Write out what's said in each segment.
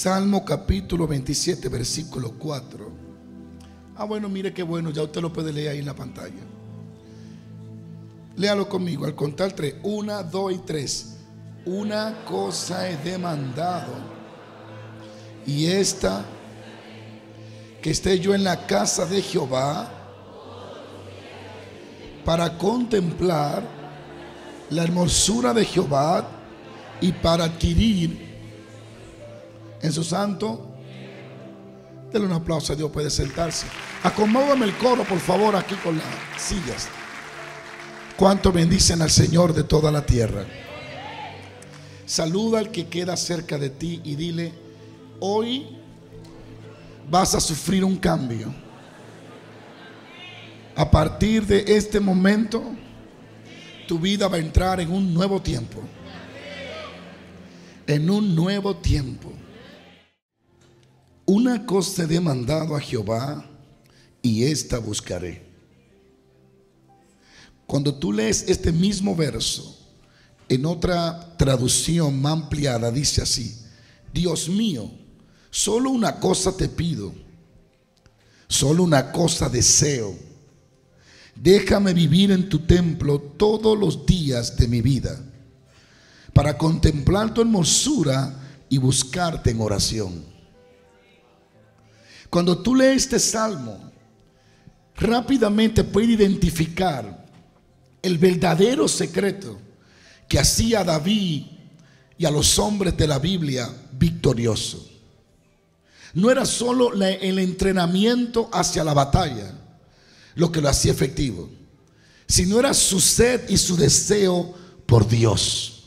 Salmo capítulo 27, versículo 4. Ah, bueno, mire qué bueno, ya usted lo puede leer ahí en la pantalla. Léalo conmigo, al contar 3. 1, 2 y 3. Una cosa he demandado, y esta, que esté yo en la casa de Jehová para contemplar la hermosura de Jehová y para adquirir en su santo. Denle un aplauso a Dios. Puede sentarse. Acomódame el coro, por favor, aquí con las sillas. ¿Cuánto bendicen al Señor de toda la tierra? Saluda al que queda cerca de ti y dile: hoy vas a sufrir un cambio. A partir de este momento, tu vida va a entrar en un nuevo tiempo. En un nuevo tiempo. Una cosa he demandado a Jehová, y esta buscaré. Cuando tú lees este mismo verso en otra traducción más ampliada, dice así: Dios mío, solo una cosa te pido, solo una cosa deseo. Déjame vivir en tu templo todos los días de mi vida, para contemplar tu hermosura y buscarte en oración. Cuando tú lees este salmo, rápidamente puedes identificar el verdadero secreto que hacía a David y a los hombres de la Biblia victoriosos. No era solo el entrenamiento hacia la batalla lo que lo hacía efectivo, sino era su sed y su deseo por Dios.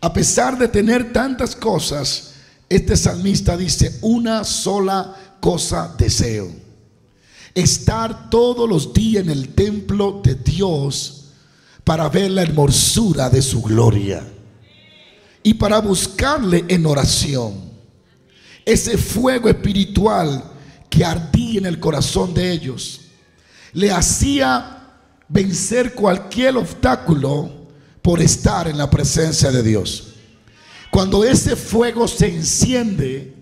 A pesar de tener tantas cosas, este salmista dice: una sola cosa deseo, estar todos los días en el templo de Dios, para ver la hermosura de su gloria y para buscarle en oración. Ese fuego espiritual que ardía en el corazón de ellos le hacía vencer cualquier obstáculo por estar en la presencia de Dios. Cuando ese fuego se enciende,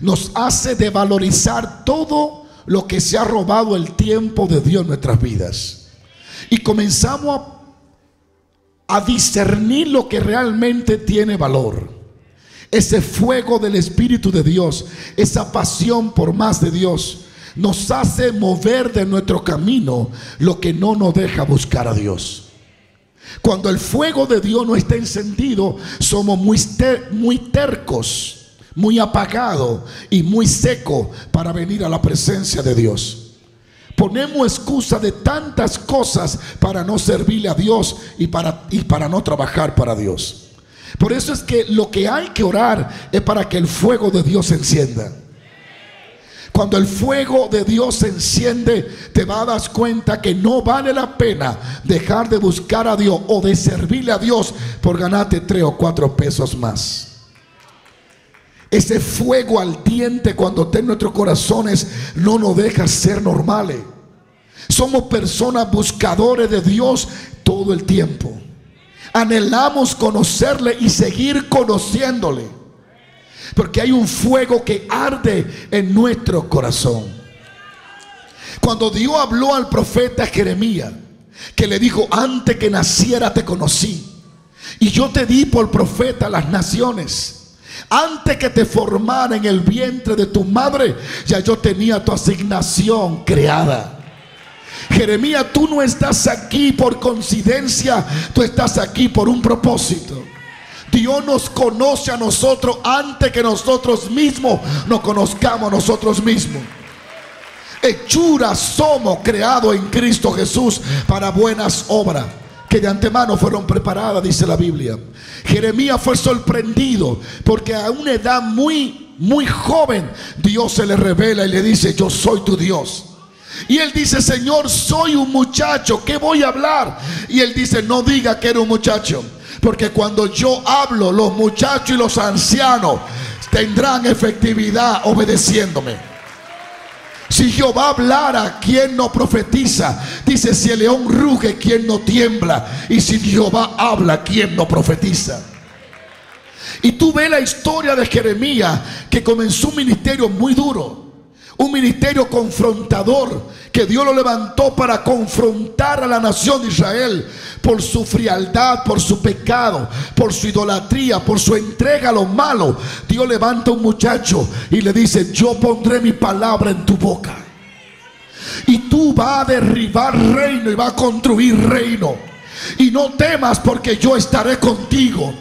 nos hace de valorizar todo lo que se ha robado el tiempo de Dios en nuestras vidas, y comenzamos a discernir lo que realmente tiene valor. Ese fuego del Espíritu de Dios, esa pasión por más de Dios, nos hace mover de nuestro camino lo que no nos deja buscar a Dios. Cuando el fuego de Dios no está encendido, somos muy tercos, muy apagados y muy secos para venir a la presencia de Dios. Ponemos excusa de tantas cosas para no servirle a Dios y para no trabajar para Dios. Por eso es que lo que hay que orar es para que el fuego de Dios se encienda. Cuando el fuego de Dios se enciende, te vas a dar cuenta que no vale la pena dejar de buscar a Dios o de servirle a Dios por ganarte 3 o 4 pesos más. Ese fuego ardiente cuando está en nuestros corazones no nos deja ser normales. Somos personas buscadores de Dios todo el tiempo. Anhelamos conocerle y seguir conociéndole, porque hay un fuego que arde en nuestro corazón. Cuando Dios habló al profeta Jeremías, que le dijo: antes que naciera te conocí, y yo te di por profeta a las naciones. Antes que te formara en el vientre de tu madre, ya yo tenía tu asignación creada. Jeremías, tú no estás aquí por coincidencia, tú estás aquí por un propósito. Dios nos conoce a nosotros antes que nosotros mismos nos conozcamos a nosotros mismos. Hechuras somos, creados en Cristo Jesús para buenas obras, que de antemano fueron preparadas, dice la Biblia. Jeremías fue sorprendido porque a una edad muy joven Dios se le revela y le dice: yo soy tu Dios. Y él dice: Señor, soy un muchacho, ¿qué voy a hablar? Y él dice: no diga que era un muchacho, porque cuando yo hablo, los muchachos y los ancianos tendrán efectividad obedeciéndome. Si Jehová hablara, ¿quién no profetiza? Dice: si el león ruge, ¿quién no tiembla? Y si Jehová habla, ¿quién no profetiza? Y tú ves la historia de Jeremías, que comenzó un ministerio muy duro, un ministerio confrontador, que Dios lo levantó para confrontar a la nación de Israel por su frialdad, por su pecado, por su idolatría, por su entrega a lo malo. Dios levanta a un muchacho y le dice: yo pondré mi palabra en tu boca, y tú vas a derribar reino y vas a construir reino, y no temas porque yo estaré contigo.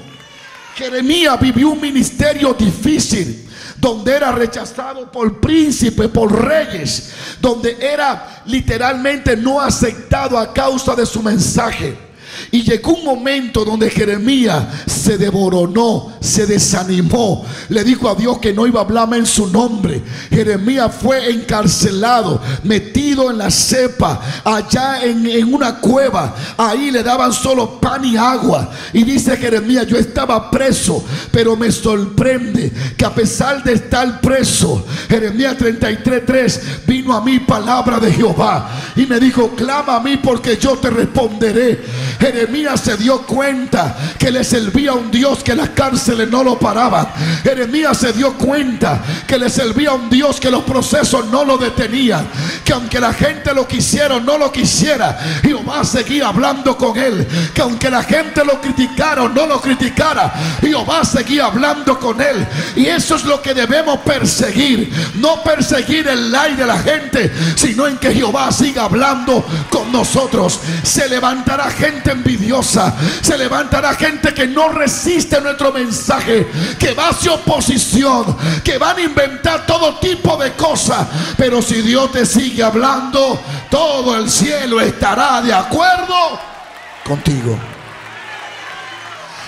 Jeremías vivió un ministerio difícil, donde era rechazado por príncipes, por reyes, donde era literalmente no aceptado a causa de su mensaje. Y llegó un momento donde Jeremías se desboronó, se desanimó, le dijo a Dios que no iba a hablarme en su nombre. Jeremías fue encarcelado, metido en la cepa, allá en una cueva. Ahí le daban solo pan y agua. Y dice Jeremías: yo estaba preso, pero me sorprende que a pesar de estar preso, Jeremías 33:3, vino a mí palabra de Jehová y me dijo: clama a mí porque yo te responderé. Jeremías se dio cuenta que le servía a un Dios que las cárceles no lo paraban. Jeremías se dio cuenta que le servía a un Dios que los procesos no lo detenían, que aunque la gente lo quisiera o no lo quisiera, Jehová seguía hablando con él, que aunque la gente lo criticara o no lo criticara, Jehová seguía hablando con él. Y eso es lo que debemos perseguir, no perseguir el like de la gente, sino en que Jehová siga hablando con nosotros. Se levantará gente envidiosa, se levantará gente que no resiste nuestro mensaje, que va hacia oposición, que van a inventar todo tipo de cosas, pero si Dios te sigue hablando, todo el cielo estará de acuerdo contigo.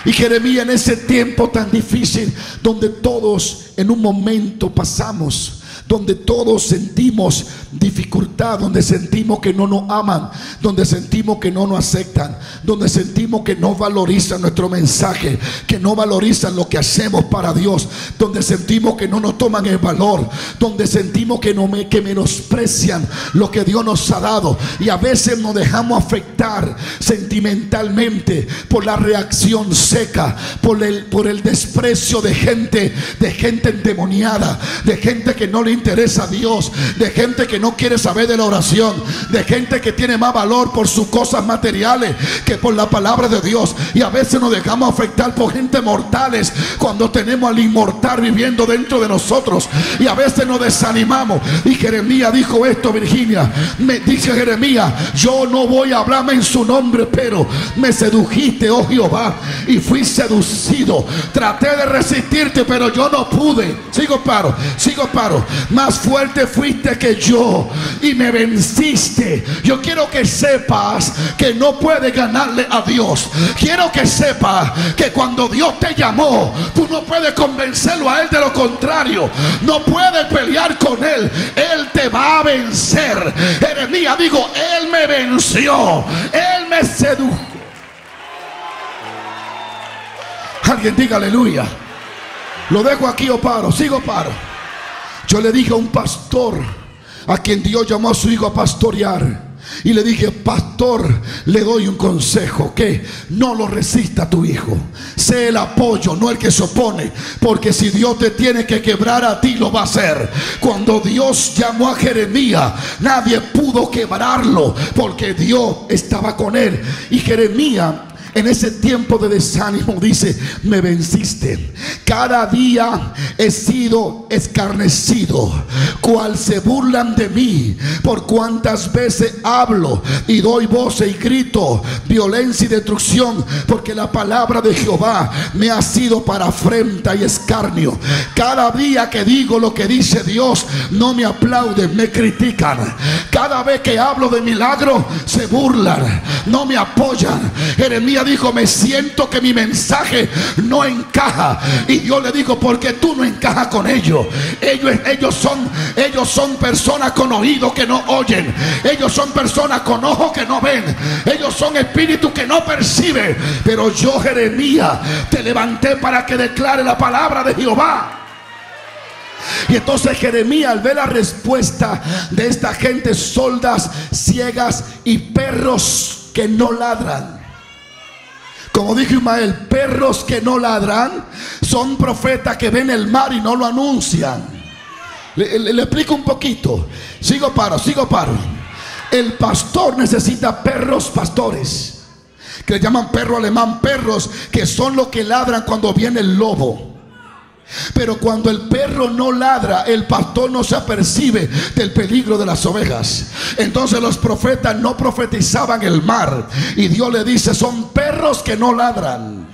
Y Jeremías, en ese tiempo tan difícil, donde todos en un momento pasamos, donde todos sentimos dificultad, donde sentimos que no nos aman, donde sentimos que no nos aceptan, donde sentimos que no valorizan nuestro mensaje, que no valorizan lo que hacemos para Dios, donde sentimos que no nos toman el valor, donde sentimos que menosprecian lo que Dios nos ha dado. Y a veces nos dejamos afectar sentimentalmente por la reacción seca, por el desprecio de gente endemoniada, de gente que no le interesa a Dios, de gente que no quiere saber de la oración, de gente que tiene más valor por sus cosas materiales que por la palabra de Dios. Y a veces nos dejamos afectar por gente mortales cuando tenemos al inmortal viviendo dentro de nosotros, y a veces nos desanimamos. Y Jeremías dijo esto, Virginia, me dice Jeremías: yo no voy a hablarme en su nombre, pero me sedujiste, oh Jehová, y fui seducido. Traté de resistirte, pero yo no pude. Sigo paro. Más fuerte fuiste que yo y me venciste. Yo quiero que sepas que no puedes ganarle a Dios. Quiero que sepas que cuando Dios te llamó, tú no puedes convencerlo a él de lo contrario, no puedes pelear con él. Él te va a vencer. Jeremías digo: él me venció, él me sedujo. Alguien diga aleluya. Lo dejo aquí o paro. Sigo paro. Yo le dije a un pastor a quien Dios llamó a su hijo a pastorear, y le dije: pastor, le doy un consejo, que no lo resista a tu hijo, sé el apoyo, no el que se opone, porque si Dios te tiene que quebrar a ti, lo va a hacer. Cuando Dios llamó a Jeremías, nadie pudo quebrarlo porque Dios estaba con él. Y Jeremías, en ese tiempo de desánimo, dice: me venciste. Cada día he sido escarnecido, cual se burlan de mí, por cuantas veces hablo y doy voces y grito violencia y destrucción, porque la palabra de Jehová me ha sido para afrenta y escarnio. Cada día que digo lo que dice Dios, no me aplauden, me critican. Cada vez que hablo de milagro, se burlan, no me apoyan. Jeremías dijo: me siento que mi mensaje no encaja. Y yo le digo: porque tú no encajas con ellos. Ellos son personas con oídos que no oyen, ellos son personas con ojos que no ven, ellos son espíritus que no perciben. Pero yo, Jeremías, te levanté para que declare la palabra de Jehová. Y entonces Jeremías, al ver la respuesta de esta gente, soldas, ciegas y perros que no ladran, Como dijo Ismael, perros que no ladran son profetas que ven el mar y no lo anuncian. Le explico un poquito. Sigo, paro. El pastor necesita perros pastores, que le llaman perro alemán, perros que son los que ladran cuando viene el lobo. Pero cuando el perro no ladra, el pastor no se apercibe del peligro de las ovejas. Entonces los profetas no profetizaban el mar, y Dios le dice, son perros que no ladran.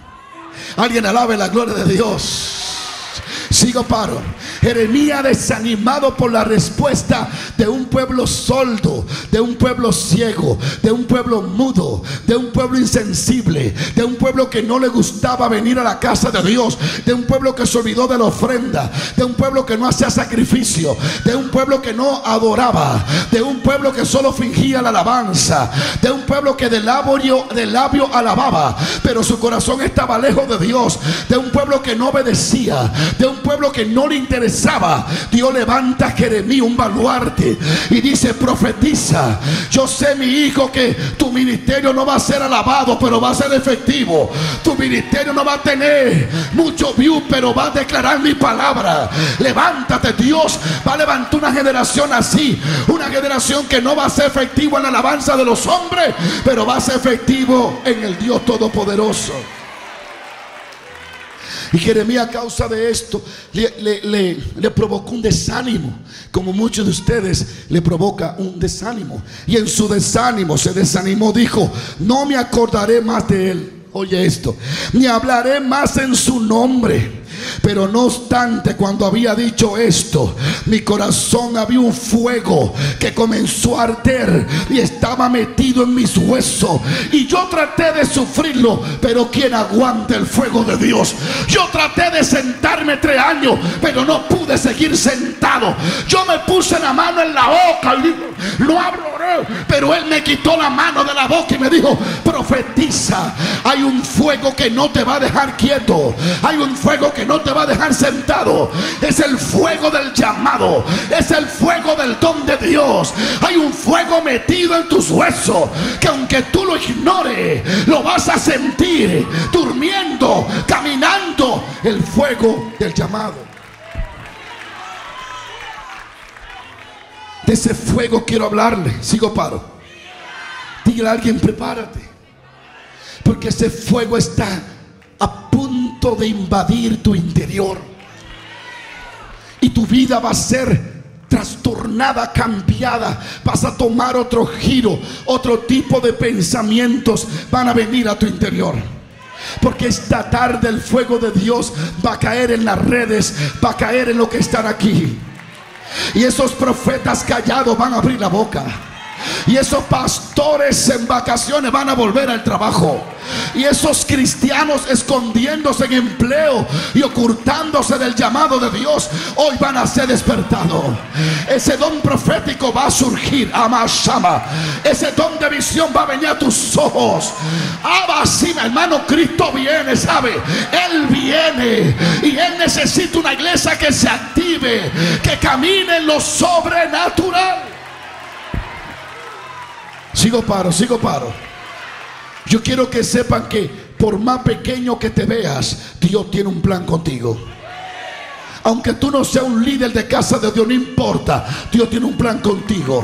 Alguien alabe la gloria de Dios. Sigo, paro. Jeremías, desanimado por la respuesta de un pueblo sordo, de un pueblo ciego, de un pueblo mudo, de un pueblo insensible, de un pueblo que no le gustaba venir a la casa de Dios, de un pueblo que se olvidó de la ofrenda, de un pueblo que no hacía sacrificio, de un pueblo que no adoraba, de un pueblo que solo fingía la alabanza, de un pueblo que de labio alababa, pero su corazón estaba lejos de Dios, de un pueblo que no obedecía, de un pueblo que no le interesaba. Dios levanta a Jeremías, un baluarte, y dice, profetiza. Yo sé, mi hijo, que tu ministerio no va a ser alabado, pero va a ser efectivo. Tu ministerio no va a tener muchos views, pero va a declarar mi palabra. Levántate. Dios va a levantar una generación así, una generación que no va a ser efectiva en la alabanza de los hombres, pero va a ser efectivo en el Dios Todopoderoso. Y Jeremías, a causa de esto, le provocó un desánimo, como muchos de ustedes le provoca un desánimo. Y en su desánimo, se desanimó, dijo, no me acordaré más de él. Oye esto, ni hablaré más en su nombre. Pero no obstante, cuando había dicho esto, mi corazón había un fuego que comenzó a arder y estaba metido en mis huesos, y yo traté de sufrirlo, pero ¿quién aguanta el fuego de Dios? Yo traté de sentarme 3 años, pero no pude seguir sentado. Yo me puse la mano en la boca y digo, lo abro, pero él me quitó la mano de la boca y me dijo, profetiza. Hay un fuego que no te va a dejar quieto, hay un fuego que no te va a dejar sentado. Es el fuego del llamado, es el fuego del don de Dios. Hay un fuego metido en tus huesos que aunque tú lo ignores, lo vas a sentir durmiendo, caminando, el fuego del llamado. De ese fuego quiero hablarle. Sigo, paro. Dígale a alguien, prepárate, porque ese fuego está a punto de invadir tu interior, y tu vida va a ser trastornada, cambiada. Vas a tomar otro giro, otro tipo de pensamientos van a venir a tu interior. Porque esta tarde el fuego de Dios va a caer en las redes, va a caer en lo que están aquí. Y esos profetas callados van a abrir la boca. Y esos pastores en vacaciones van a volver al trabajo. Y esos cristianos escondiéndose en empleo y ocultándose del llamado de Dios, hoy van a ser despertados. Ese don profético va a surgir. Amashama. Ese don de visión va a venir a tus ojos. Abasima, hermano, Cristo viene, ¿sabe? Él viene, y Él necesita una iglesia que se active, que camine en lo sobrenatural. Sigo, paro. Yo quiero que sepan que por más pequeño que te veas, Dios tiene un plan contigo. Aunque tú no seas un líder de casa de Dios, no importa, Dios tiene un plan contigo.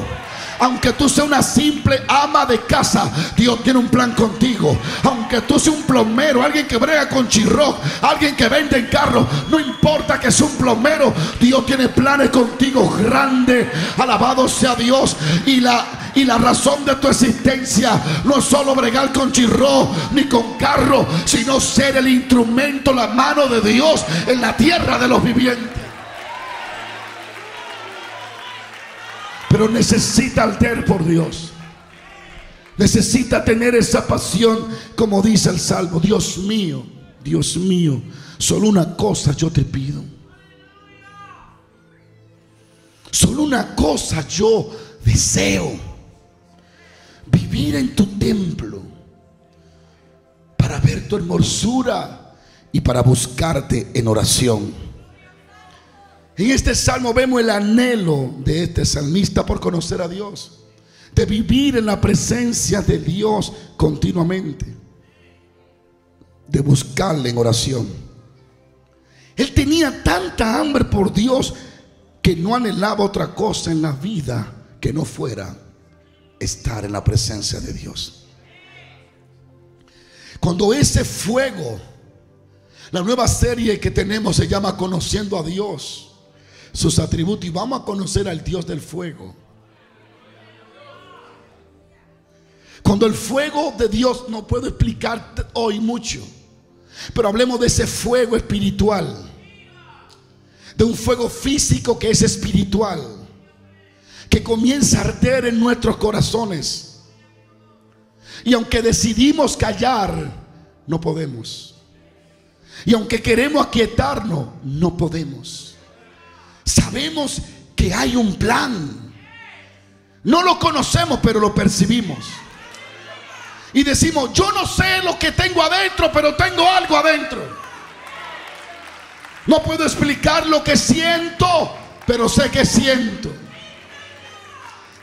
Aunque tú seas una simple ama de casa, Dios tiene un plan contigo. Aunque tú seas un plomero, alguien que brega con chirro, alguien que vende en carro, no importa que sea un plomero, Dios tiene planes contigo grandes. Alabado sea Dios. Y la razón de tu existencia no es solo bregar con chirro ni con carro, sino ser el instrumento, la mano de Dios en la tierra de los vivientes. Pero necesita arder por Dios. Necesita tener esa pasión, como dice el Salmo. Dios mío, solo una cosa yo te pido. Solo una cosa yo deseo: vivir en tu templo, para ver tu hermosura y para buscarte en oración. En este salmo vemos el anhelo de este salmista por conocer a Dios, de vivir en la presencia de Dios continuamente. de buscarle en oración. Él tenía tanta hambre por Dios que no anhelaba otra cosa en la vida que no fuera estar en la presencia de Dios. Cuando ese fuego, la nueva serie que tenemos se llama Conociendo a Dios, sus atributos, y vamos a conocer al Dios del fuego. Cuando el fuego de Dios, no puedo explicar hoy mucho, pero hablemos de ese fuego espiritual, de un fuego físico que es espiritual, que comienza a arder en nuestros corazones. Y aunque decidimos callar, no podemos. Y aunque queremos aquietarnos, no podemos. Sabemos que hay un plan. No lo conocemos, pero lo percibimos. Y decimos, yo no sé lo que tengo adentro, pero tengo algo adentro. No puedo explicar lo que siento, pero sé que siento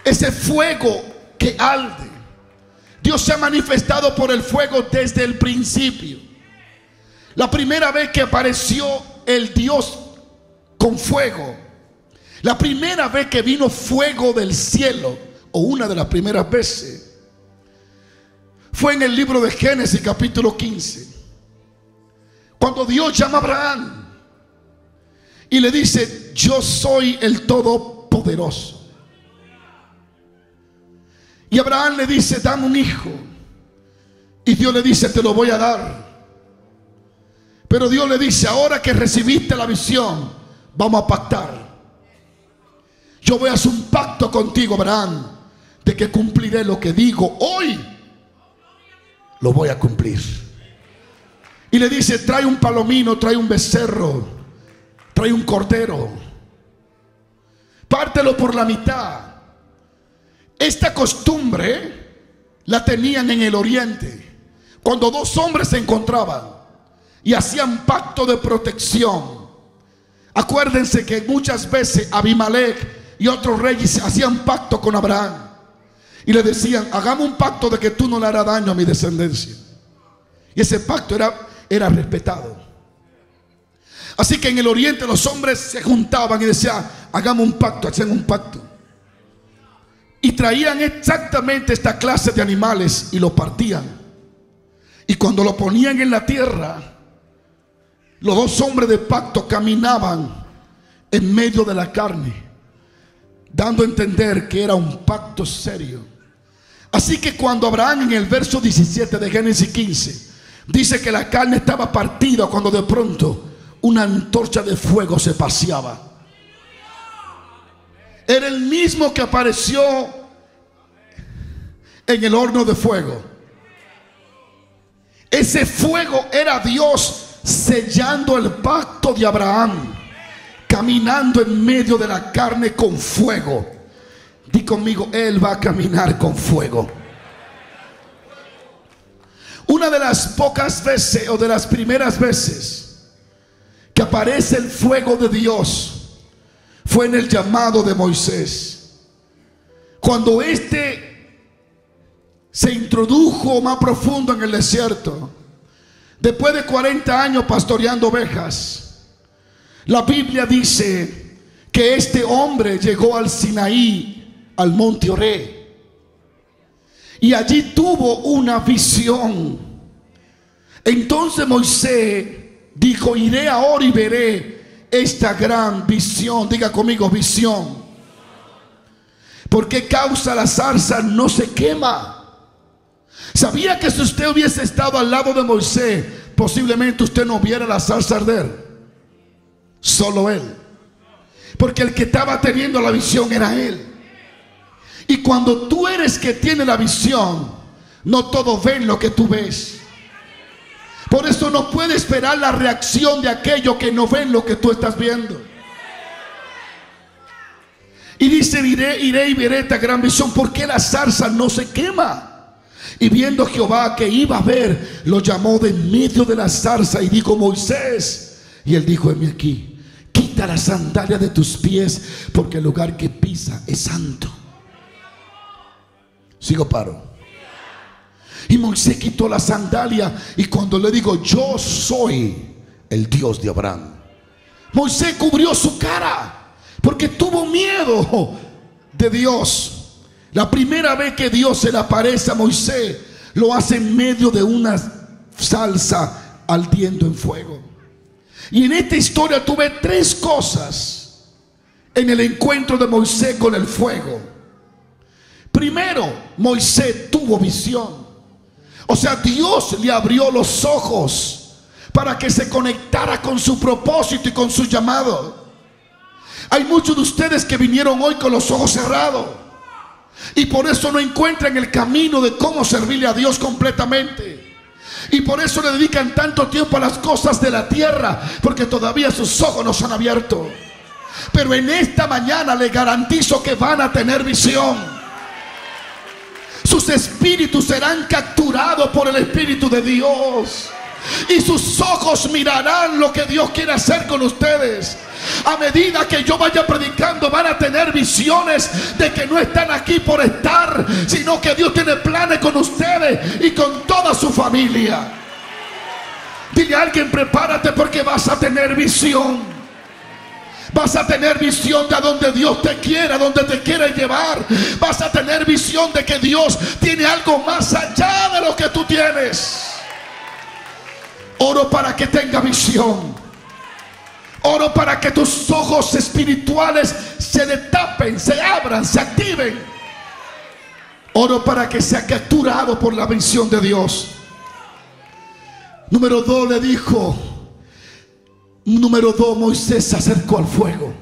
ese fuego que arde. Dios se ha manifestado por el fuego desde el principio. La primera vez que apareció el Dios con fuego, la primera vez que vino fuego del cielo, o una de las primeras veces, fue en el libro de Génesis capítulo 15, cuando Dios llama a Abraham y le dice, yo soy el Todopoderoso. Y Abraham le dice, dame un hijo. Y Dios le dice, te lo voy a dar. Pero Dios le dice, ahora que recibiste la visión, vamos a pactar. Yo voy a hacer un pacto contigo, Abraham, de que cumpliré lo que digo hoy. Lo voy a cumplir. Y le dice, trae un palomino, trae un becerro, trae un cordero, pártelo por la mitad. Esta costumbre la tenían en el oriente, cuando dos hombres se encontraban y hacían pacto de protección. Acuérdense que muchas veces Abimelec y otros reyes hacían pacto con Abraham y le decían, hagamos un pacto de que tú no le harás daño a mi descendencia. Y ese pacto era respetado. Así que en el oriente los hombres se juntaban y decían, hagamos un pacto, hacían un pacto. Y traían exactamente esta clase de animales y lo partían. Y cuando lo ponían en la tierra, los dos hombres de pacto caminaban en medio de la carne, dando a entender que era un pacto serio. Así que cuando Abraham, en el verso 17 de Génesis 15, dice que la carne estaba partida, cuando de pronto una antorcha de fuego se paseaba. Era el mismo que apareció en el horno de fuego. Ese fuego era Dios sellando el pacto de Abraham, caminando en medio de la carne con fuego. Di conmigo, Él va a caminar con fuego. Una de las pocas veces, o de las primeras veces que aparece el fuego de Dios, fue en el llamado de Moisés. Cuando este se introdujo más profundo en el desierto, después de 40 años pastoreando ovejas, la Biblia dice que este hombre llegó al Sinaí, al monte Horé, y allí tuvo una visión. Entonces Moisés dijo, iré ahora y veré esta gran visión. Diga conmigo, visión. ¿Por qué causa la zarza no se quema? Sabía que si usted hubiese estado al lado de Moisés, posiblemente usted no viera la zarza arder. Solo él. Porque el que estaba teniendo la visión era él. Y cuando tú eres que tiene la visión, no todos ven lo que tú ves. Por eso no puede esperar la reacción de aquellos que no ven lo que tú estás viendo. Y dice, iré y veré esta gran visión. ¿Por qué la zarza no se quema? Y viendo Jehová que iba a ver, lo llamó de medio de la zarza y dijo, Moisés. Y él dijo, heme aquí, quita las sandalias de tus pies, porque el lugar que pisa es santo. Sigo paro. Y Moisés quitó la sandalia, y cuando le digo, yo soy el Dios de Abraham, Moisés cubrió su cara porque tuvo miedo de Dios. La primera vez que Dios se le aparece a Moisés, lo hace en medio de una salsa ardiendo en fuego. Y en esta historia tú ves tres cosas en el encuentro de Moisés con el fuego. Primero, Moisés tuvo visión. O sea, Dios le abrió los ojos para que se conectara con su propósito y con su llamado. Hay muchos de ustedes que vinieron hoy con los ojos cerrados, y por eso no encuentran el camino de cómo servirle a Dios completamente. Y por eso le dedican tanto tiempo a las cosas de la tierra, porque todavía sus ojos no se han abierto. Pero en esta mañana le garantizo que van a tener visión. Sus espíritus serán capturados por el Espíritu de Dios, y sus ojos mirarán lo que Dios quiere hacer con ustedes. A medida que yo vaya predicando, van a tener visiones de que no están aquí por estar, sino que Dios tiene planes con ustedes y con toda su familia. Dile a alguien, prepárate porque vas a tener visión. Vas a tener visión de a donde Dios te quiera, a donde te quiera llevar. Vas a tener visión de que Dios tiene algo más allá de lo que tú tienes. Oro para que tenga visión. Oro para que tus ojos espirituales se destapen, se abran, se activen. Oro para que sea capturado por la visión de Dios. Número 2, le dijo. Número 2, Moisés se acercó al fuego.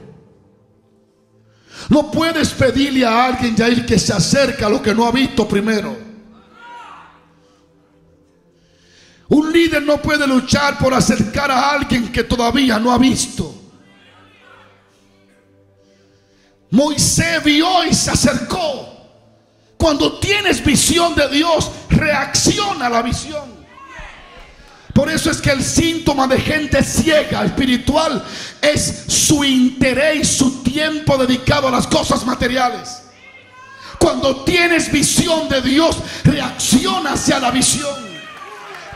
No puedes pedirle a alguien, Yair, que se acerque a lo que no ha visto primero. Un líder no puede luchar por acercar a alguien que todavía no ha visto. Moisés vio y se acercó. Cuando tienes visión de Dios, reacciona a la visión. Por eso es que el síntoma de gente ciega espiritual es su interés y su tiempo dedicado a las cosas materiales. Cuando tienes visión de Dios, reacciona hacia la visión.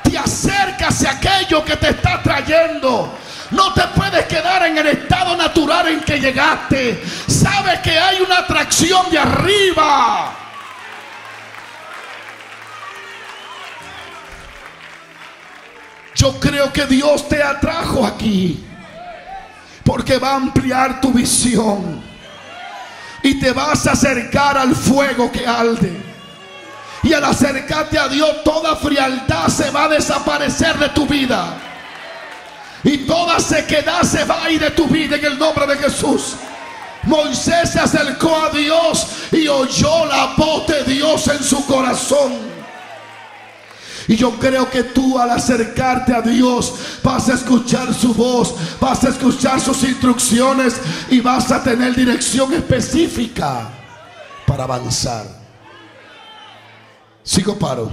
Te acercas a aquello que te está trayendo. No te puedes quedar en el estado natural en que llegaste. Sabes que hay una atracción de arriba. Yo creo que Dios te atrajo aquí porque va a ampliar tu visión y te vas a acercar al fuego que arde. Y al acercarte a Dios, toda frialdad se va a desaparecer de tu vida, y toda sequedad se va a ir de tu vida en el nombre de Jesús. Moisés se acercó a Dios y oyó la voz de Dios en su corazón. Y yo creo que tú, al acercarte a Dios, vas a escuchar su voz, vas a escuchar sus instrucciones y vas a tener dirección específica para avanzar. Sigo, paro.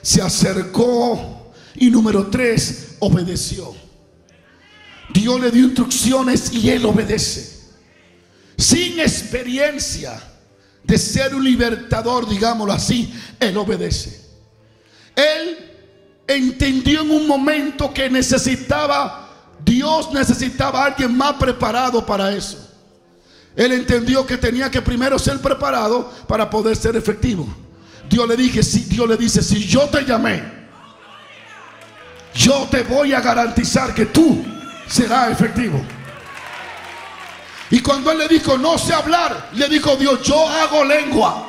Se acercó y número 3, obedeció. Dios le dio instrucciones y él obedece. Sin experiencia de ser un libertador, digámoslo así, él obedece. Él entendió en un momento que Dios necesitaba a alguien más preparado para eso. Él entendió que tenía que primero ser preparado para poder ser efectivo. Dios le dice, si yo te llamé, yo te voy a garantizar que tú serás efectivo. Y cuando él le dijo, no sé hablar, le dijo Dios, yo hago lengua.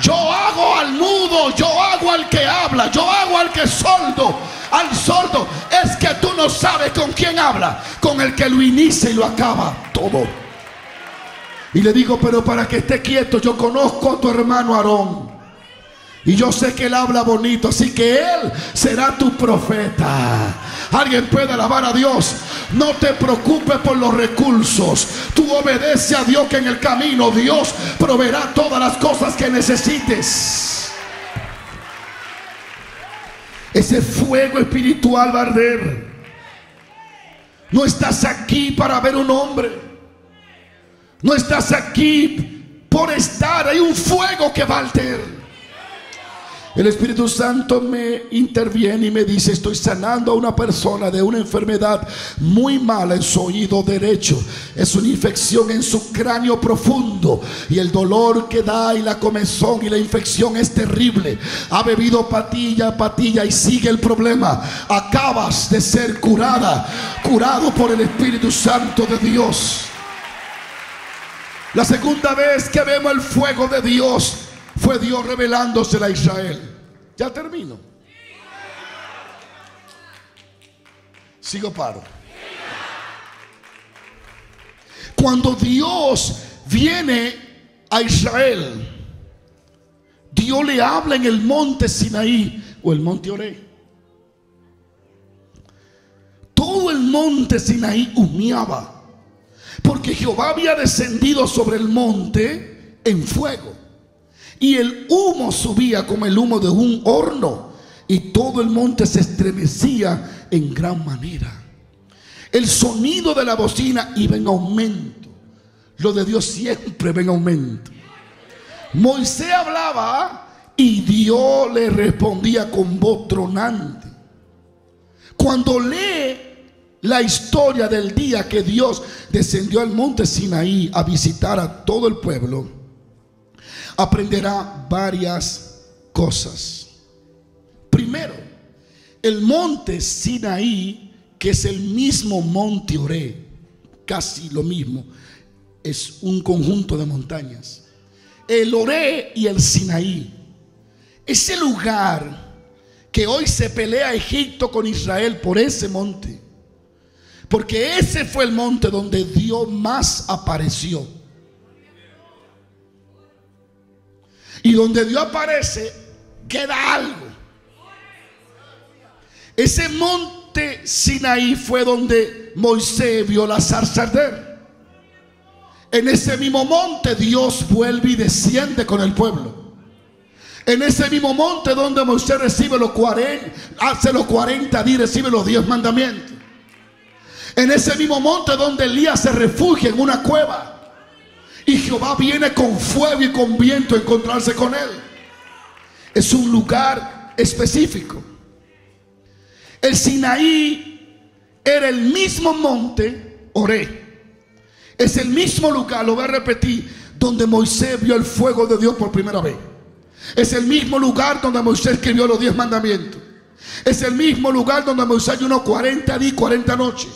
Yo hago al mudo, yo hago al que habla, yo hago al que es sordo. Al sordo. Es que tú no sabes con quién habla, con el que lo inicia y lo acaba todo. Y le digo, pero para que esté quieto, yo conozco a tu hermano Aarón, y yo sé que él habla bonito, así que él será tu profeta. Alguien puede alabar a Dios. No te preocupes por los recursos. Tú obedece a Dios, que en el camino Dios proveerá todas las cosas que necesites. Ese fuego espiritual va a arder. No estás aquí para ver un hombre. No estás aquí por estar. Hay un fuego que va a arder. El Espíritu Santo me interviene y me dice: estoy sanando a una persona de una enfermedad muy mala en su oído derecho. Es una infección en su cráneo profundo, y el dolor que da y la comezón y la infección es terrible. Ha bebido patilla y sigue el problema. Acabas de ser curado por el Espíritu Santo de Dios. La segunda vez que vemos el fuego de Dios fue Dios revelándosela a Israel. Ya termino. Sigo, paro. Cuando Dios viene a Israel, Dios le habla en el monte Sinaí o el monte Oré. Todo el monte Sinaí humeaba, porque Jehová había descendido sobre el monte en fuego, y el humo subía como el humo de un horno, y todo el monte se estremecía en gran manera. El sonido de la bocina iba en aumento. Lo de Dios siempre va en aumento. Moisés hablaba y Dios le respondía con voz tronante. Cuando lee la historia del día que Dios descendió al monte Sinaí a visitar a todo el pueblo, aprenderá varias cosas. Primero, el monte Sinaí, que es el mismo monte Oré, casi lo mismo, es un conjunto de montañas. El Oré y el Sinaí, ese lugar que hoy se pelea Egipto con Israel por ese monte, porque ese fue el monte donde Dios más apareció. Y donde Dios aparece, queda algo. Ese monte Sinaí fue donde Moisés vio la zarza arder. En ese mismo monte Dios vuelve y desciende con el pueblo. En ese mismo monte donde Moisés recibe los 40, hace los 40 días, recibe los 10 mandamientos. En ese mismo monte donde Elías se refugia en una cueva, y Jehová viene con fuego y con viento a encontrarse con él. Es un lugar específico. El Sinaí era el mismo monte Oré. Es el mismo lugar, lo voy a repetir, donde Moisés vio el fuego de Dios por primera vez. Es el mismo lugar donde Moisés escribió los 10 mandamientos. Es el mismo lugar donde Moisés ayunó 40 días y 40 noches.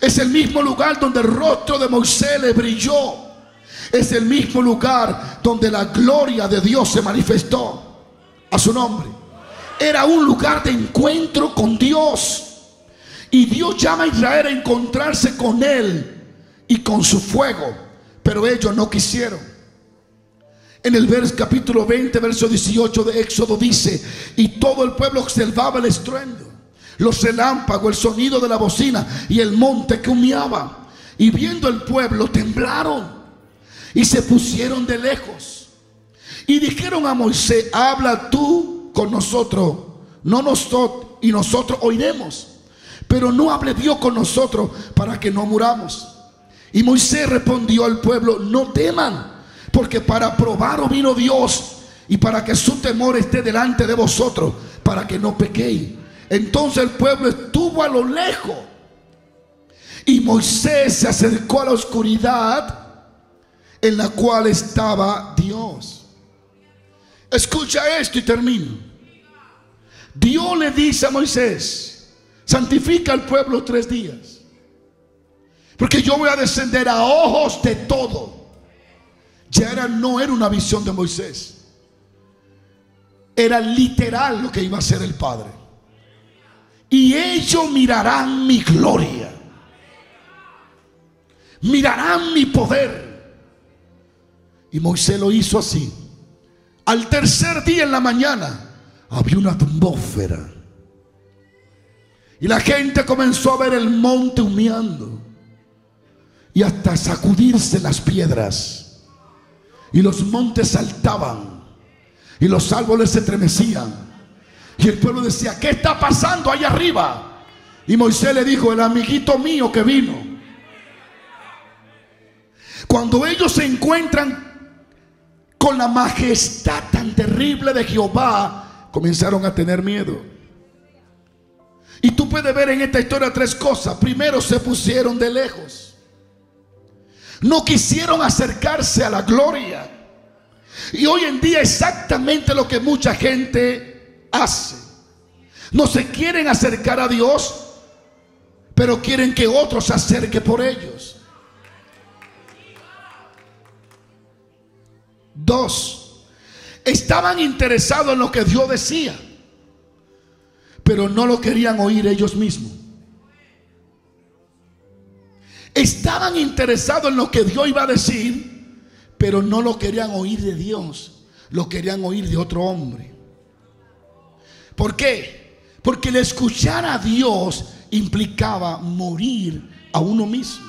Es el mismo lugar donde el rostro de Moisés le brilló. Es el mismo lugar donde la gloria de Dios se manifestó a su nombre. Era un lugar de encuentro con Dios, y Dios llama a Israel a encontrarse con él y con su fuego, pero ellos no quisieron. En el capítulo 20, verso 18 de Éxodo dice: y todo el pueblo observaba el estruendo, los relámpagos, el sonido de la bocina y el monte que humeaba, y viendo el pueblo temblaron y se pusieron de lejos, y dijeron a Moisés: habla tú con nosotros, y nosotros oiremos, pero no hable Dios con nosotros para que no muramos. Y Moisés respondió al pueblo: no teman, porque para probaros vino Dios, y para que su temor esté delante de vosotros, para que no pequéis. Entonces el pueblo estuvo a lo lejos, y Moisés se acercó a la oscuridad en la cual estaba Dios. Escucha esto y termino. Dios le dice a Moisés: santifica al pueblo 3 días, porque yo voy a descender a ojos de todo. No era una visión de Moisés, era literal lo que iba a hacer el Padre. Y ellos mirarán mi gloria, mirarán mi poder. Y Moisés lo hizo así. Al tercer día en la mañana había una atmósfera, y la gente comenzó a ver el monte humeando, y hasta sacudirse las piedras, y los montes saltaban, y los árboles se estremecían, y el pueblo decía: ¿qué está pasando allá arriba? Y Moisés le dijo: el amiguito mío que vino. Cuando ellos se encuentran con la majestad tan terrible de Jehová, comenzaron a tener miedo. Y tú puedes ver en esta historia tres cosas. Primero, se pusieron de lejos. No quisieron acercarse a la gloria. Y hoy en día exactamente lo que mucha gente hace. No se quieren acercar a Dios, pero quieren que otros se acerquen por ellos. Dos, estaban interesados en lo que Dios decía, pero no lo querían oír ellos mismos. Estaban interesados en lo que Dios iba a decir, pero no lo querían oír de Dios, lo querían oír de otro hombre. ¿Por qué? Porque el escuchar a Dios implicaba morir a uno mismo.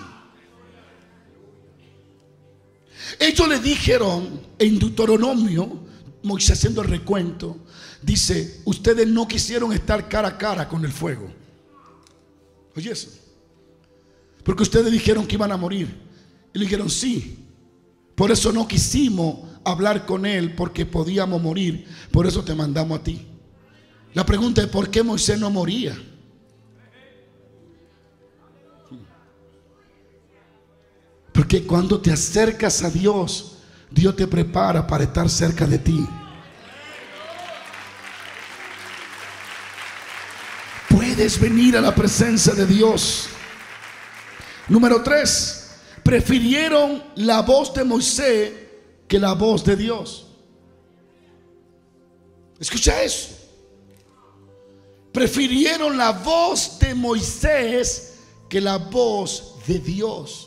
Ellos le dijeron en Deuteronomio, Moisés haciendo el recuento, dice: ustedes no quisieron estar cara a cara con el fuego. Oye eso. Porque ustedes dijeron que iban a morir. Y le dijeron sí. Por eso no quisimos hablar con él, porque podíamos morir. Por eso te mandamos a ti. La pregunta es: ¿por qué Moisés no moría? Porque cuando te acercas a Dios, Dios te prepara para estar cerca de ti. Puedes venir a la presencia de Dios. Número 3, prefirieron la voz de Moisés que la voz de Dios. Escucha eso. Prefirieron la voz de Moisés que la voz de Dios.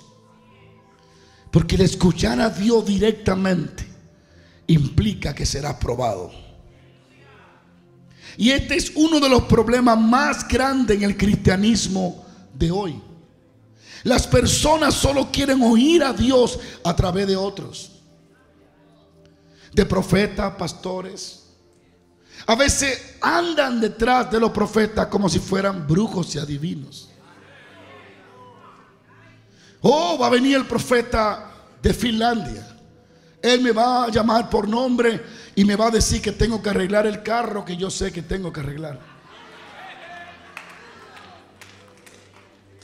Porque el escuchar a Dios directamente implica que será probado. Y este es uno de los problemas más grandes en el cristianismo de hoy. Las personas solo quieren oír a Dios a través de otros. De profetas, pastores. A veces andan detrás de los profetas como si fueran brujos y adivinos. Oh, va a venir el profeta de Finlandia. Él me va a llamar por nombre y me va a decir que tengo que arreglar el carro que yo sé que tengo que arreglar.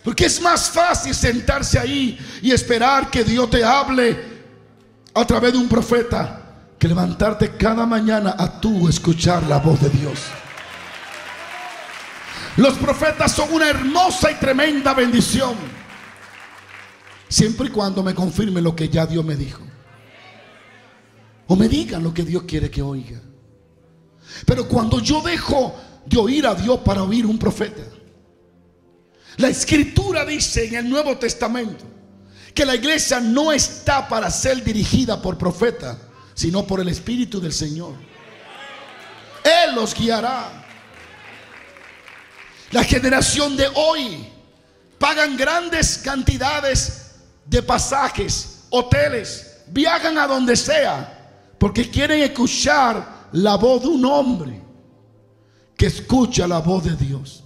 Porque es más fácil sentarse ahí y esperar que Dios te hable a través de un profeta que levantarte cada mañana a tú escuchar la voz de Dios. Los profetas son una hermosa y tremenda bendición, siempre y cuando me confirme lo que ya Dios me dijo, o me digan lo que Dios quiere que oiga. Pero cuando yo dejo de oír a Dios para oír un profeta, la escritura dice en el Nuevo Testamento que la iglesia no está para ser dirigida por profeta, sino por el Espíritu del Señor. Él los guiará. La generación de hoy pagan grandes cantidades de pasajes, hoteles, viajan a donde sea, porque quieren escuchar la voz de un hombre que escucha la voz de Dios.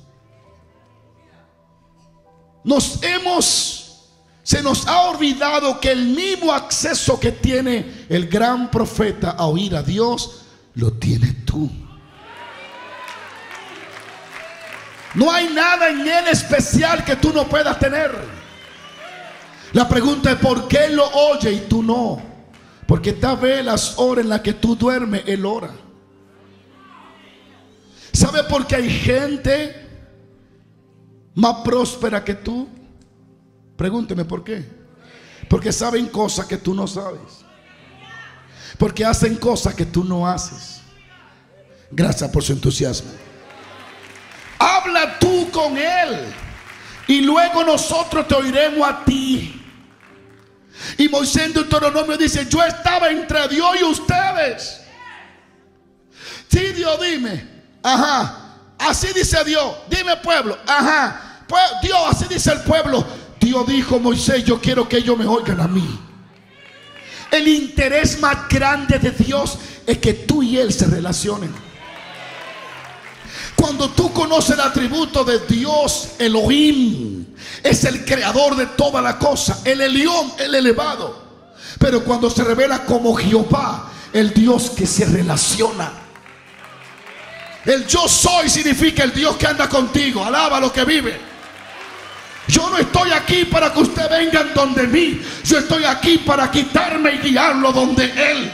Se nos ha olvidado que el mismo acceso que tiene el gran profeta a oír a Dios, lo tienes tú. No hay nada en él especial que tú no puedas tener. La pregunta es: ¿por qué él lo oye y tú no? Porque tal vez las horas en las que tú duermes, él ora. ¿Sabe por qué hay gente más próspera que tú? Pregúnteme por qué. Porque saben cosas que tú no sabes. Porque hacen cosas que tú no haces. Gracias por su entusiasmo. Habla tú con él y luego nosotros te oiremos a ti. Y Moisés en Deuteronomio dice: yo estaba entre Dios y ustedes. Sí, Dios, dime. Ajá. Así dice Dios. Dime, pueblo. Ajá. Pues, Dios, así dice el pueblo. Dios dijo: Moisés, yo quiero que ellos me oigan a mí. El interés más grande de Dios es que tú y él se relacionen. Cuando tú conoces el atributo de Dios, Elohim es el creador de toda la cosa, el Elión, el elevado. Pero cuando se revela como Jehová, el Dios que se relaciona, El yo soy significa el Dios que anda contigo. Alaba a lo que vive. Yo no estoy aquí para que usted venga donde mí. Yo estoy aquí para quitarme y guiarlo donde Él.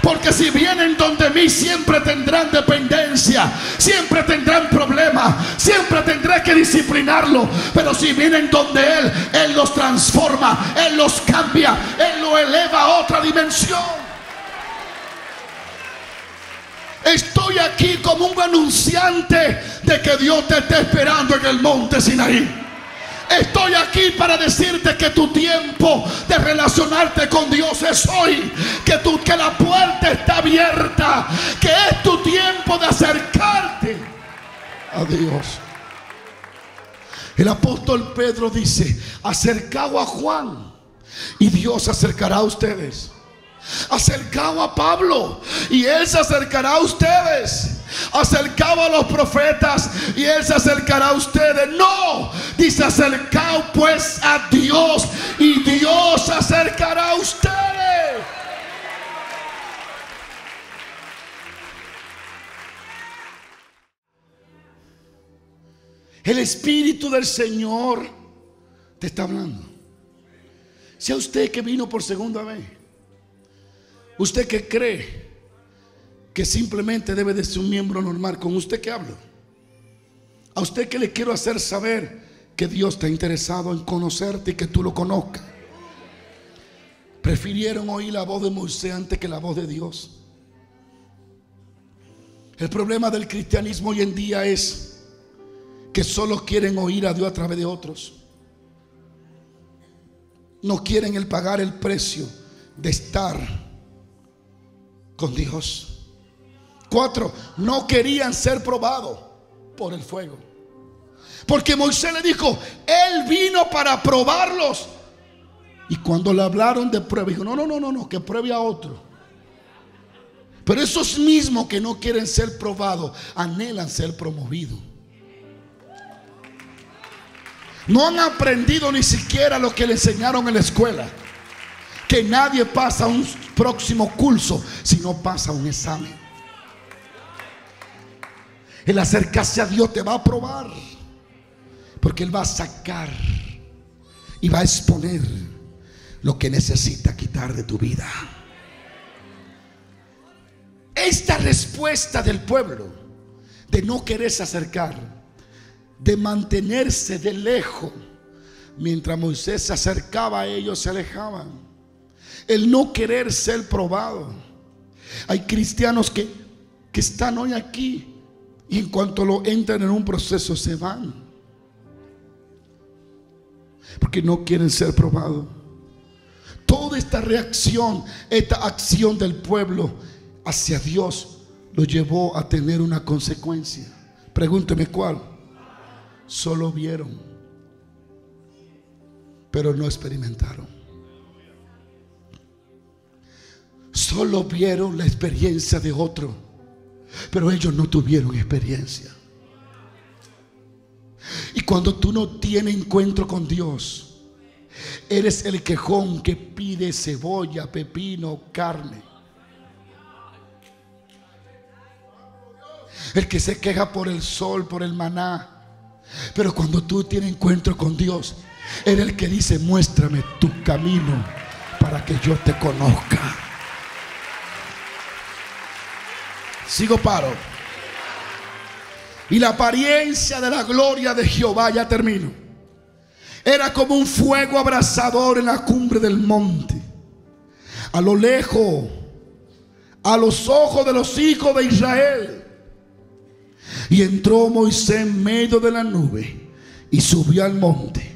Porque si vienen donde mí, siempre tendrán dependencia, siempre tendrán problemas, siempre tendré que disciplinarlo. Pero si vienen donde Él, Él los transforma, Él los cambia, Él lo eleva a otra dimensión. Estoy aquí como un anunciante de que Dios te está esperando en el monte Sinaí. Estoy aquí para decirte que tu tiempo de relacionarte con Dios es hoy, que la puerta está abierta, que es tu tiempo de acercarte a Dios. El apóstol Pedro dice: acercaos a Juan y Dios se acercará a ustedes. Acercaos a Pablo y él se acercará a ustedes. Acercaos a los profetas y él se acercará a ustedes. No, dice: acercaos pues a Dios y Dios se acercará a ustedes. El Espíritu del Señor te está hablando. Sea usted que vino por segunda vez, usted que cree que simplemente debe de ser un miembro normal, con usted que hablo, a usted que le quiero hacer saber que Dios está interesado en conocerte y que tú lo conozcas. Prefirieron oír la voz de Moisés antes que la voz de Dios. El problema del cristianismo hoy en día es que solo quieren oír a Dios a través de otros. No quieren pagar el precio de estar con Dios. 4. No querían ser probados por el fuego, porque Moisés le dijo: Él vino para probarlos. Y cuando le hablaron de prueba, dijo: no, que pruebe a otro. Pero esos mismos que no quieren ser probados anhelan ser promovidos. No han aprendido ni siquiera lo que le enseñaron en la escuela, que nadie pasa un próximo curso si no pasa un examen. El acercarse a Dios te va a probar, porque Él va a sacar y va a exponer lo que necesita quitar de tu vida. Esta respuesta del pueblo de no quererse acercar, de mantenerse de lejos, mientras Moisés se acercaba, ellos se alejaban. El no querer ser probado. Hay cristianos que están hoy aquí y en cuanto lo entran en un proceso se van, porque no quieren ser probados. Toda esta reacción, esta acción del pueblo hacia Dios lo llevó a tener una consecuencia. Pregúnteme cuál. Solo vieron, pero no experimentaron. Solo vieron la experiencia de otro, pero ellos no tuvieron experiencia. Y cuando tú no tienes encuentro con Dios, eres el quejón que pide cebolla, pepino, carne. El que se queja por el sol, por el maná. Pero cuando tú tienes encuentro con Dios, eres el que dice: muéstrame tu camino para que yo te conozca. Sigo, paro. Y la apariencia de la gloria de Jehová, ya termino, era como un fuego abrasador en la cumbre del monte. A lo lejos, a los ojos de los hijos de Israel. Y entró Moisés en medio de la nube y subió al monte.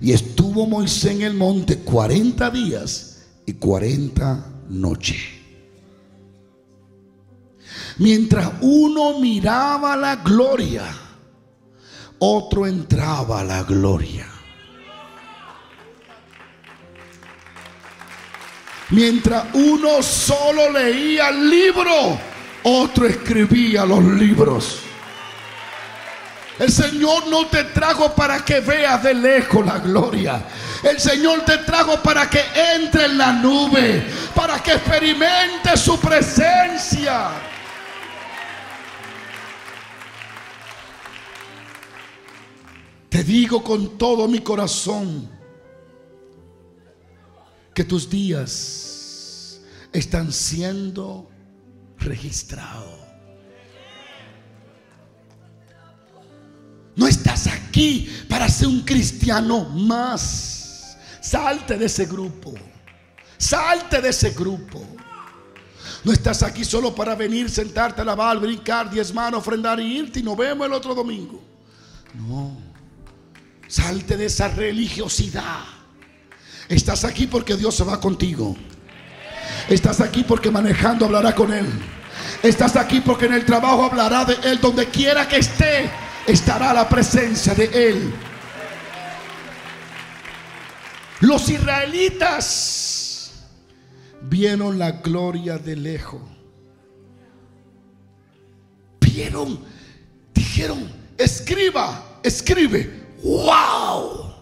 Y estuvo Moisés en el monte 40 días y 40 noches. Mientras uno miraba la gloria, otro entraba a la gloria. Mientras uno solo leía el libro, otro escribía los libros. El Señor no te trajo para que veas de lejos la gloria. El Señor te trajo para que entre en la nube, para que experimente su presencia. Te digo con todo mi corazón que tus días están siendo registrados. No estás aquí para ser un cristiano más. Salte de ese grupo. Salte de ese grupo. No estás aquí solo para venir, sentarte, alabar, brincar, diezmar, ofrendar y irte, y nos vemos el otro domingo. No. Salte de esa religiosidad. Estás aquí porque Dios se va contigo. Estás aquí porque manejando hablará con Él. Estás aquí porque en el trabajo hablará de Él. Donde quiera que esté, estará la presencia de Él. Los israelitas vieron la gloria de lejos. Vieron, dijeron, escriba, escribe. ¡Wow!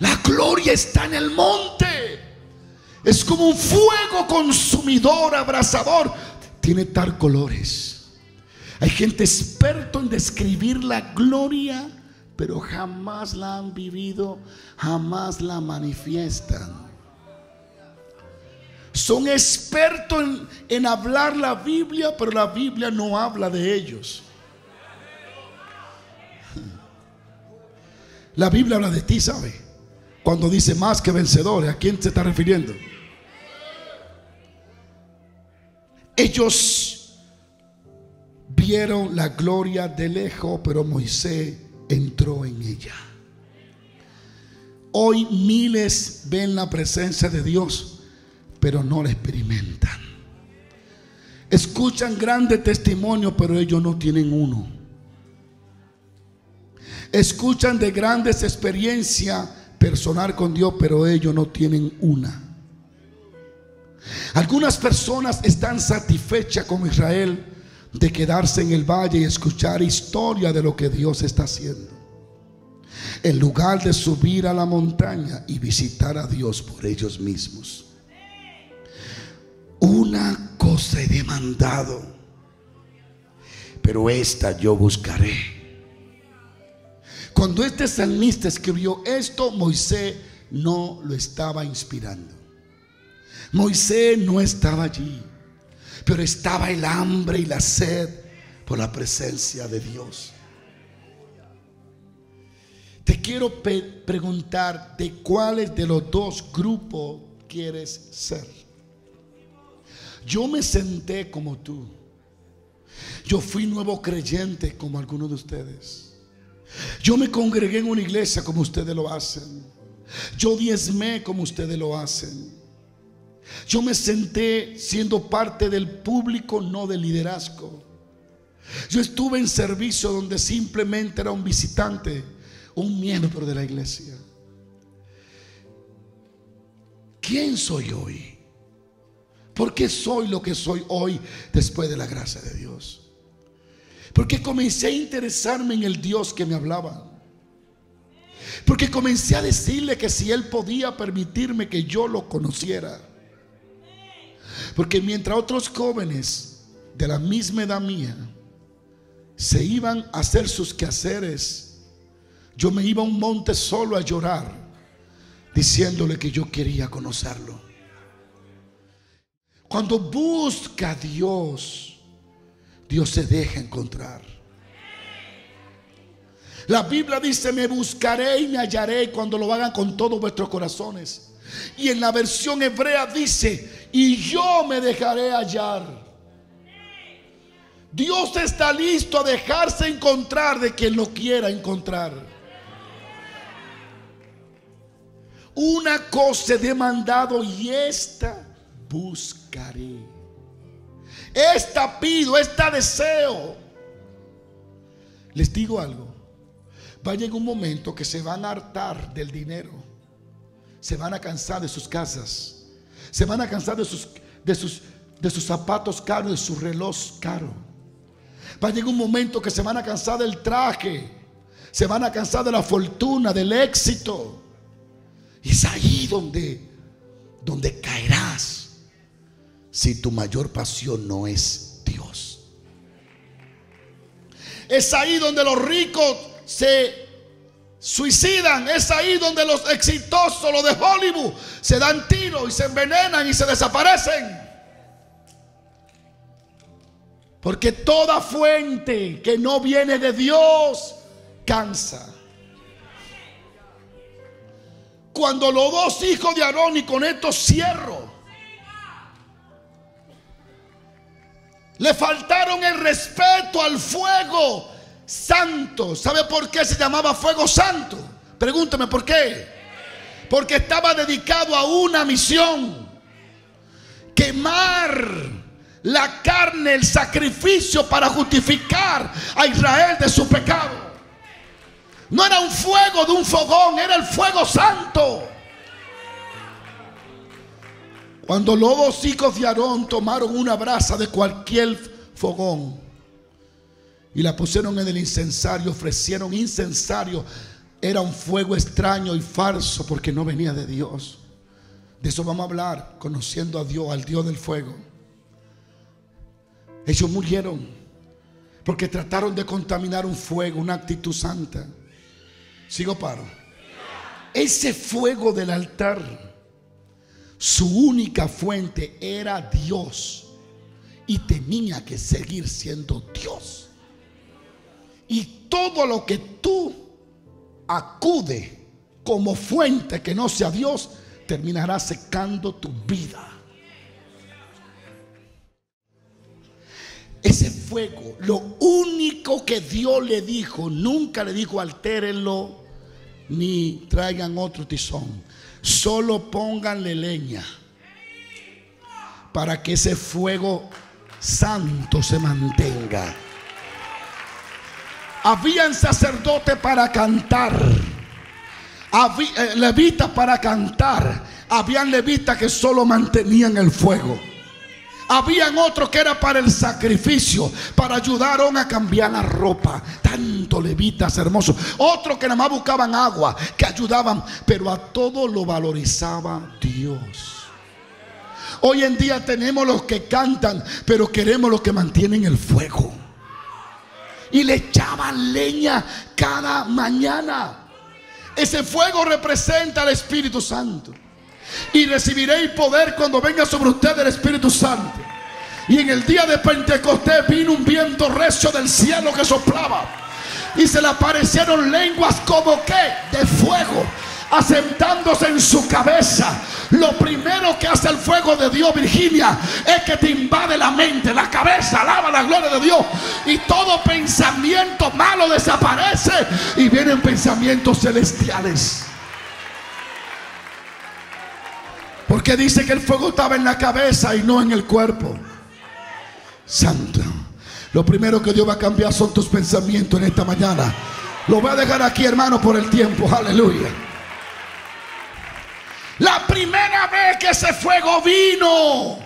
La gloria está en el monte. Es como un fuego consumidor, abrasador. Tiene tal colores. Hay gente experta en describir la gloria, pero jamás la han vivido, jamás la manifiestan. Son expertos en hablar la Biblia, pero la Biblia no habla de ellos. La Biblia habla de ti, ¿sabe? Cuando dice más que vencedores, ¿a quién se está refiriendo? Ellos vieron la gloria de lejos, pero Moisés entró en ella. Hoy miles ven la presencia de Dios, pero no la experimentan. Escuchan grandes testimonios, pero ellos no tienen uno. Escuchan de grandes experiencias personal con Dios, pero ellos no tienen una. Algunas personas están satisfechas como Israel de quedarse en el valle y escuchar historia de lo que Dios está haciendo, en lugar de subir a la montaña y visitar a Dios por ellos mismos. Una cosa he demandado, pero esta yo buscaré. Cuando este salmista escribió esto, Moisés no lo estaba inspirando. Moisés no estaba allí, pero estaba el hambre y la sed por la presencia de Dios. Te quiero preguntar, ¿de cuáles de los dos grupos quieres ser? Yo me senté como tú. Yo fui nuevo creyente como algunos de ustedes. Yo me congregué en una iglesia como ustedes lo hacen. Yo diezmé como ustedes lo hacen. Yo me senté siendo parte del público, no del liderazgo. Yo estuve en servicio donde simplemente era un visitante, un miembro de la iglesia. ¿Quién soy hoy? ¿Por qué soy lo que soy hoy después de la gracia de Dios? Porque comencé a interesarme en el Dios que me hablaba. Porque comencé a decirle que si Él podía permitirme que yo lo conociera. Porque mientras otros jóvenes de la misma edad mía se iban a hacer sus quehaceres, yo me iba a un monte solo a llorar, diciéndole que yo quería conocerlo. Cuando busca a Dios, Dios se deja encontrar. La Biblia dice: me buscaré y me hallaré cuando lo hagan con todos vuestros corazones. Y en la versión hebrea dice: y yo me dejaré hallar. Dios está listo a dejarse encontrar de quien lo quiera encontrar. Una cosa he demandado y esta buscaré. Esta pido, esta deseo. Les digo algo. Va a llegar un momento que se van a hartar del dinero. Se van a cansar de sus casas. Se van a cansar de sus zapatos caros, de su reloj caro. Va a llegar un momento que se van a cansar del traje. Se van a cansar de la fortuna, del éxito. Y es ahí donde caerás, si tu mayor pasión no es Dios. Es ahí donde los ricos se suicidan. Es ahí donde los exitosos, los de Hollywood, se dan tiros y se envenenan y se desaparecen. Porque toda fuente que no viene de Dios cansa. Cuando los dos hijos de Aarón, y con esto cierro, le faltaron el respeto al fuego santo. ¿Sabe por qué se llamaba fuego santo? Pregúntame por qué. Porque estaba dedicado a una misión: quemar la carne, el sacrificio, para justificar a Israel de su pecado. No era un fuego de un fogón, era el fuego santo. Cuando los dos hijos de Aarón tomaron una brasa de cualquier fogón y la pusieron en el incensario, ofrecieron incensario, era un fuego extraño y falso porque no venía de Dios. De eso vamos a hablar, conociendo a Dios, al Dios del fuego. Ellos murieron porque trataron de contaminar un fuego, una actitud santa. Sigo, paro. Ese fuego del altar, su única fuente era Dios, y tenía que seguir siendo Dios. Y todo lo que tú acude como fuente que no sea Dios terminará secando tu vida. Ese fuego, lo único que Dios le dijo, nunca le dijo altérenlo ni traigan otro tizón. Solo pónganle leña para que ese fuego santo se mantenga. Habían sacerdotes para cantar, había levitas para cantar, habían levitas que solo mantenían el fuego, habían otros que era para el sacrificio, para ayudar a cambiar la ropa. Tanto levitas hermosos. Otros que nada más buscaban agua, que ayudaban, pero a todos lo valorizaba Dios. Hoy en día tenemos los que cantan, pero queremos los que mantienen el fuego. Y le echaban leña cada mañana. Ese fuego representa al Espíritu Santo. Y recibiréis poder cuando venga sobre ustedes el Espíritu Santo. Y en el día de Pentecostés vino un viento recio del cielo que soplaba, y se le aparecieron lenguas como que de fuego, asentándose en su cabeza. Lo primero que hace el fuego de Dios, Virginia, es que te invade la mente, la cabeza. Alaba la gloria de Dios. Y todo pensamiento malo desaparece y vienen pensamientos celestiales. Porque dice que el fuego estaba en la cabeza y no en el cuerpo. Santo. Lo primero que Dios va a cambiar son tus pensamientos en esta mañana. Lo voy a dejar aquí, hermano, por el tiempo. Aleluya. La primera vez que ese fuego vino,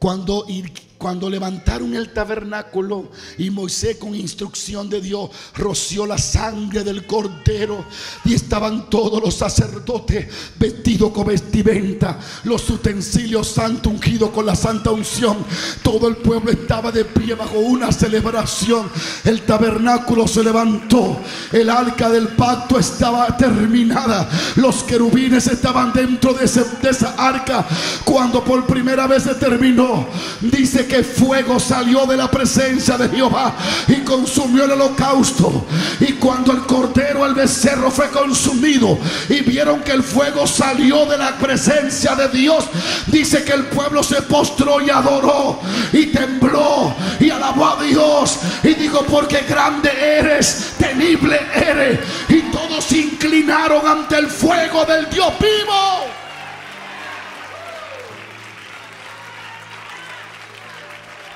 cuando levantaron el tabernáculo y Moisés, con instrucción de Dios, roció la sangre del cordero, y estaban todos los sacerdotes vestidos con vestimenta, los utensilios santos ungidos con la santa unción. Todo el pueblo estaba de pie bajo una celebración. El tabernáculo se levantó, el arca del pacto estaba terminada, los querubines estaban dentro de esa arca. Cuando por primera vez se terminó, dice que fuego salió de la presencia de Jehová y consumió el holocausto. Y cuando el cordero, el becerro, fue consumido y vieron que el fuego salió de la presencia de Dios, dice que el pueblo se postró y adoró y tembló y alabó a Dios y dijo: porque grande eres, temible eres. Y todos se inclinaron ante el fuego del Dios vivo.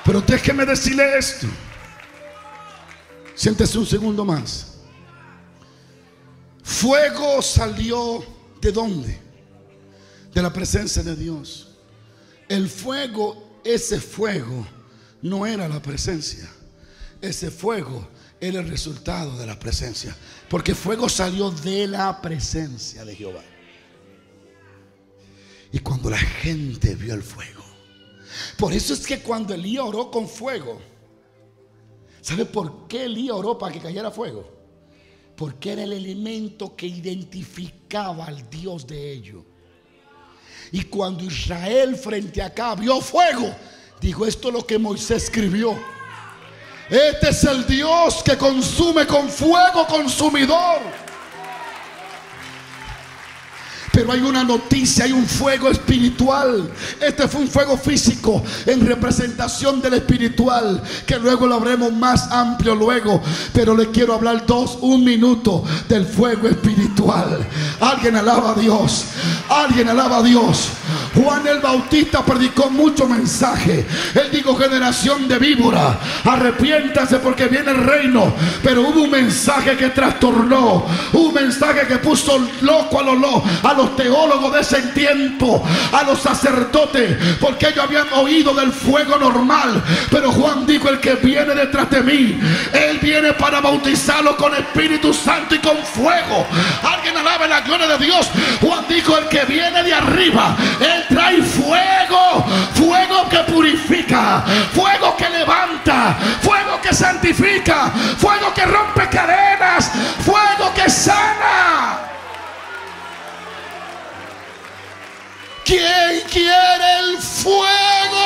Pero déjeme decirle esto. Siéntese un segundo más. Fuego salió ¿de dónde? De la presencia de Dios. El fuego, ese fuego no era la presencia. Ese fuego era el resultado de la presencia. Porque fuego salió de la presencia de Jehová. Y cuando la gente vio el fuego, por eso es que cuando Elías oró con fuego, ¿sabe por qué Elías oró para que cayera fuego? porque era el elemento que identificaba al Dios de ellos. Y cuando Israel frente a acá vio fuego, dijo: esto es lo que Moisés escribió. Este es el Dios que consume con fuego consumidor. Pero hay una noticia, hay un fuego espiritual. Este fue un fuego físico en representación del espiritual, que luego lo habremos más amplio luego. Pero le quiero hablar un minuto del fuego espiritual. Alguien alaba a Dios. Alguien alaba a Dios. Juan el Bautista predicó mucho mensaje. Él dijo: generación de víbora, arrepiéntase porque viene el reino. Pero hubo un mensaje que trastornó, un mensaje que puso loco a los teólogos de ese tiempo, a los sacerdotes, porque ellos habían oído del fuego normal. Pero Juan dijo: el que viene detrás de mí, él viene para bautizarlo con Espíritu Santo y con fuego. Alguien alabe la gloria de Dios. Juan dijo: el que viene de arriba, él trae fuego, fuego que purifica, fuego que levanta, fuego que santifica, fuego que rompe cadenas, fuego que sana. ¿Quién quiere el fuego?